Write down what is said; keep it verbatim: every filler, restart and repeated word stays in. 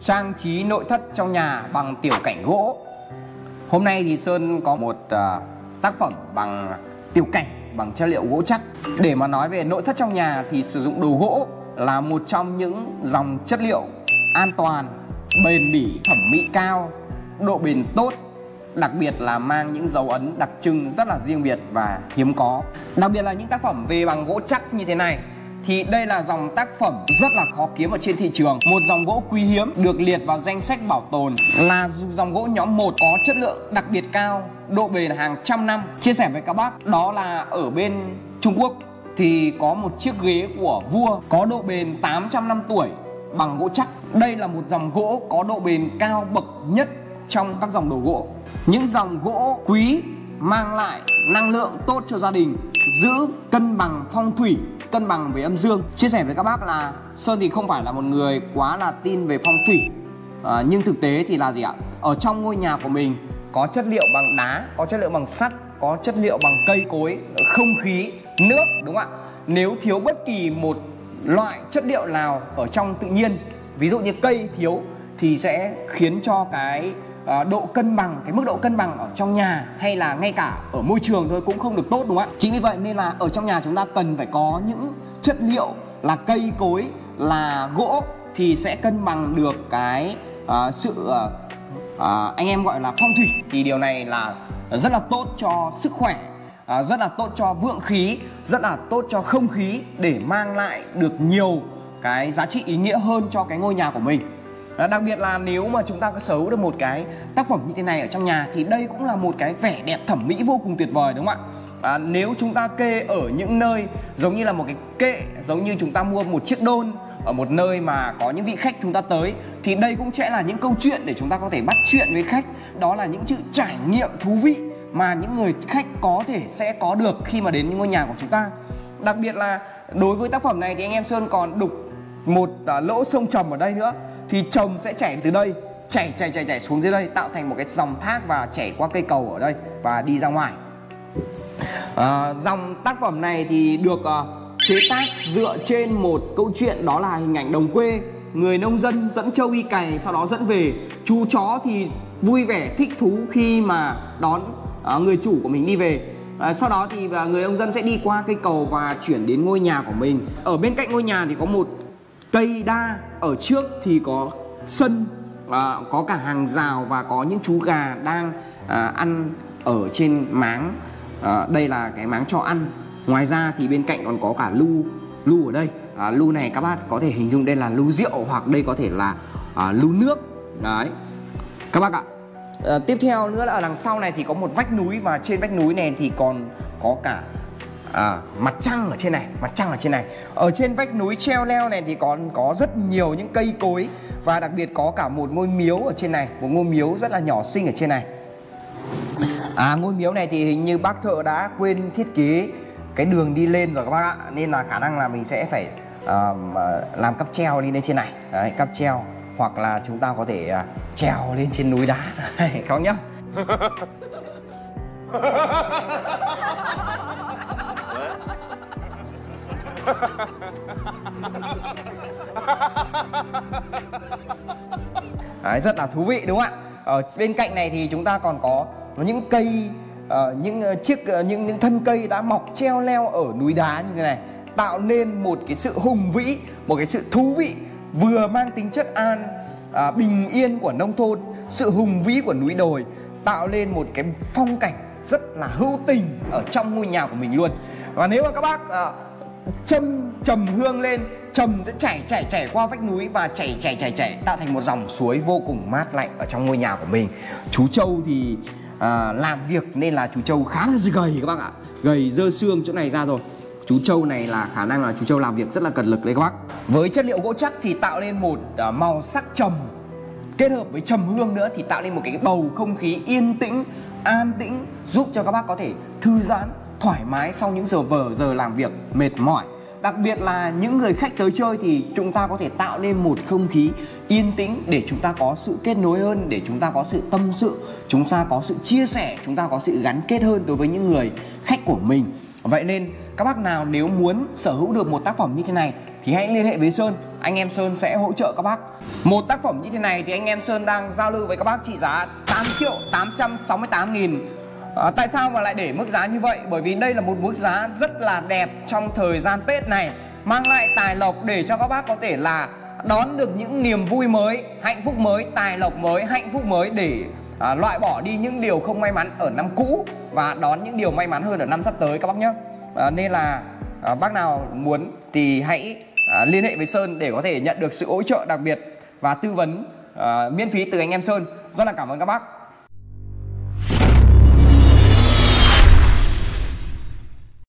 trang trí nội thất trong nhà bằng tiểu cảnh gỗ. Hôm nay thì Sơn có một uh, tác phẩm bằng tiểu cảnh bằng chất liệu gỗ chắc. Để mà nói về nội thất trong nhà thì sử dụng đồ gỗ là một trong những dòng chất liệu an toàn, bền bỉ, thẩm mỹ cao, độ bền tốt, đặc biệt là mang những dấu ấn đặc trưng rất là riêng biệt và hiếm có. Đặc biệt là những tác phẩm về bằng gỗ chắc như thế này thì đây là dòng tác phẩm rất là khó kiếm ở trên thị trường. Một dòng gỗ quý hiếm được liệt vào danh sách bảo tồn là dòng gỗ nhóm một có chất lượng đặc biệt cao, độ bền hàng trăm năm. Chia sẻ với các bác, đó là ở bên Trung Quốc thì có một chiếc ghế của vua có độ bền tám trăm năm tuổi bằng gỗ chắc. Đây là một dòng gỗ có độ bền cao bậc nhất trong các dòng đồ gỗ. Những dòng gỗ quý mang lại năng lượng tốt cho gia đình, giữ cân bằng phong thủy, cân bằng về âm dương. Chia sẻ với các bác là Sơn thì không phải là một người quá là tin về phong thủy, à, nhưng thực tế thì là gì ạ? Ở trong ngôi nhà của mình có chất liệu bằng đá, có chất liệu bằng sắt, có chất liệu bằng cây cối, không khí, nước, đúng không ạ? Nếu thiếu bất kỳ một loại chất liệu nào ở trong tự nhiên, ví dụ như cây thiếu, thì sẽ khiến cho cái độ cân bằng, cái mức độ cân bằng ở trong nhà hay là ngay cả ở môi trường thôi cũng không được tốt, đúng không ạ? Chính vì vậy nên là ở trong nhà chúng ta cần phải có những chất liệu là cây cối, là gỗ thì sẽ cân bằng được cái uh, sự uh, uh, anh em gọi là phong thủy. Thì điều này là rất là tốt cho sức khỏe, uh, rất là tốt cho vượng khí, rất là tốt cho không khí, để mang lại được nhiều cái giá trị ý nghĩa hơn cho cái ngôi nhà của mình. Đặc biệt là nếu mà chúng ta có sở hữu được một cái tác phẩm như thế này ở trong nhà thì đây cũng là một cái vẻ đẹp thẩm mỹ vô cùng tuyệt vời, đúng không ạ? À, nếu chúng ta kê ở những nơi giống như là một cái kệ, giống như chúng ta mua một chiếc đôn ở một nơi mà có những vị khách chúng ta tới, thì đây cũng sẽ là những câu chuyện để chúng ta có thể bắt chuyện với khách. Đó là những sự trải nghiệm thú vị mà những người khách có thể sẽ có được khi mà đến những ngôi nhà của chúng ta. Đặc biệt là đối với tác phẩm này thì anh em Sơn còn đục một lỗ sông trầm ở đây nữa, thì trồng sẽ chảy từ đây, chảy chảy chảy chảy xuống dưới đây, tạo thành một cái dòng thác và chảy qua cây cầu ở đây và đi ra ngoài. À, dòng tác phẩm này thì được uh, chế tác dựa trên một câu chuyện, đó là hình ảnh đồng quê. Người nông dân dẫn trâu đi cày, sau đó dẫn về. Chú chó thì vui vẻ thích thú khi mà đón uh, người chủ của mình đi về. À, sau đó thì uh, người nông dân sẽ đi qua cây cầu và chuyển đến ngôi nhà của mình. Ở bên cạnh ngôi nhà thì có một cây đa, ở trước thì có sân, à, có cả hàng rào và có những chú gà đang à, ăn ở trên máng, à, đây là cái máng cho ăn. Ngoài ra thì bên cạnh còn có cả lu, lu ở đây, à, lu này các bác có thể hình dung đây là lu rượu hoặc đây có thể là à, lu nước. Đấy các bác ạ. À, tiếp theo nữa là ở đằng sau này thì có một vách núi, và trên vách núi này thì còn có cả À, mặt trăng ở trên này, mặt trăng ở trên này. Ở trên vách núi treo leo này thì còn có rất nhiều những cây cối, và đặc biệt có cả một ngôi miếu ở trên này, một ngôi miếu rất là nhỏ xinh ở trên này. À, ngôi miếu này thì hình như bác thợ đã quên thiết kế cái đường đi lên rồi các bác ạ, nên là khả năng là mình sẽ phải uh, làm cáp treo đi lên trên này. Đấy, cáp treo hoặc là chúng ta có thể uh, trèo lên trên núi đá không nhá. Đấy, rất là thú vị, đúng không ạ? Ở bên cạnh này thì chúng ta còn có những cây, uh, những chiếc uh, những những thân cây đã mọc treo leo ở núi đá như thế này, tạo nên một cái sự hùng vĩ, một cái sự thú vị, vừa mang tính chất an uh, bình yên của nông thôn, sự hùng vĩ của núi đồi, tạo lên một cái phong cảnh rất là hữu tình ở trong ngôi nhà của mình luôn. Và nếu mà các bác uh, châm trầm hương lên, trầm sẽ chảy chảy chảy qua vách núi và chảy chảy chảy chảy tạo thành một dòng suối vô cùng mát lạnh ở trong ngôi nhà của mình. Chú trâu thì à, làm việc nên là chú trâu khá là gầy các bác ạ, gầy dơ xương chỗ này ra rồi. Chú trâu này là khả năng là chú trâu làm việc rất là cật lực đấy các bác. Với chất liệu gỗ chắc thì tạo nên một à, màu sắc trầm, kết hợp với trầm hương nữa thì tạo nên một cái bầu không khí yên tĩnh, an tĩnh, giúp cho các bác có thể thư giãn thoải mái sau những giờ vờ giờ làm việc mệt mỏi. Đặc biệt là những người khách tới chơi thì chúng ta có thể tạo nên một không khí yên tĩnh để chúng ta có sự kết nối hơn, để chúng ta có sự tâm sự, chúng ta có sự chia sẻ, chúng ta có sự gắn kết hơn đối với những người khách của mình. Vậy nên các bác nào nếu muốn sở hữu được một tác phẩm như thế này thì hãy liên hệ với Sơn. anh em Sơn sẽ hỗ trợ các bác. Một tác phẩm như thế này thì anh em Sơn đang giao lưu với các bác trị giá tám triệu tám trăm sáu mươi tám nghìn. À, tại sao mà lại để mức giá như vậy? Bởi vì đây là một mức giá rất là đẹp trong thời gian Tết này, mang lại tài lộc để cho các bác có thể là đón được những niềm vui mới, hạnh phúc mới, tài lộc mới, hạnh phúc mới, để à, loại bỏ đi những điều không may mắn ở năm cũ và đón những điều may mắn hơn ở năm sắp tới các bác nhé. à, Nên là à, bác nào muốn thì hãy à, liên hệ với Sơn để có thể nhận được sự hỗ trợ đặc biệt và tư vấn à, miễn phí từ anh em Sơn. Rất là cảm ơn các bác.